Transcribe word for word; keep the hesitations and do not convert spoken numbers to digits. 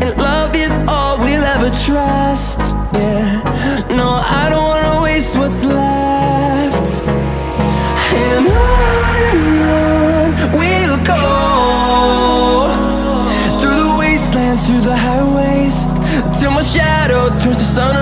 and love is all we'll ever trust. Yeah, no, I don't wanna waste what's left. And on we'll go, through the wastelands, through the highways, till my shadow turns to sun.